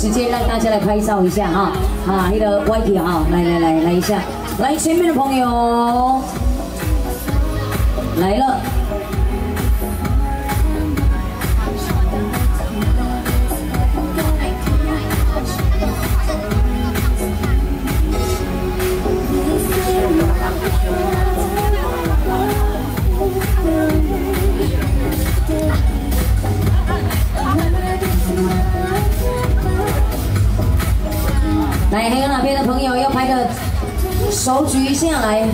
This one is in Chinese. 时间让大家来拍照一下啊！啊，那个歪掉啊，来一下，来前面的朋友来了。 来，还有哪边的朋友要拍个手举一下来？